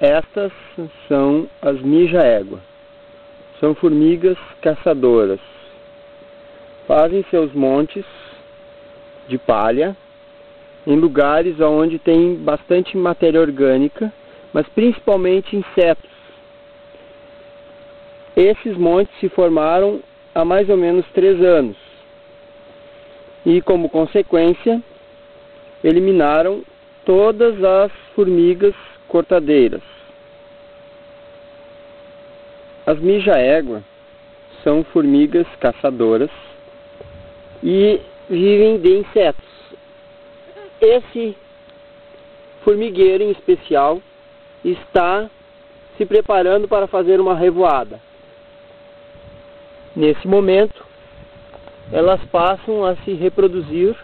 Estas são as mija-égua. São formigas caçadoras. Fazem seus montes de palha em lugares onde tem bastante matéria orgânica, mas principalmente insetos. Esses montes se formaram há mais ou menos 3 anos e, como consequência, eliminaram todas as formigas cortadeiras. As mija-égua são formigas caçadoras e vivem de insetos. Esse formigueiro em especial está se preparando para fazer uma revoada. Nesse momento, elas passam a se reproduzir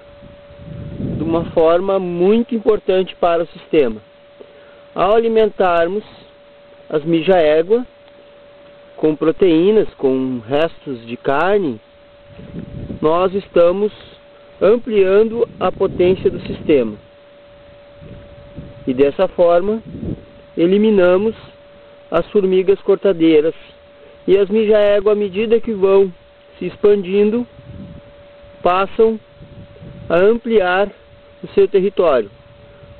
de uma forma muito importante para o sistema. Ao alimentarmos as mija-égua com proteínas, com restos de carne, nós estamos ampliando a potência do sistema. E dessa forma, eliminamos as formigas cortadeiras. E as mija-égua, à medida que vão se expandindo, passam a ampliar o seu território,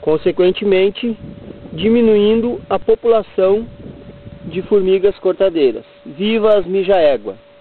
consequentemente diminuindo a população de formigas cortadeiras. Viva as mija-égua!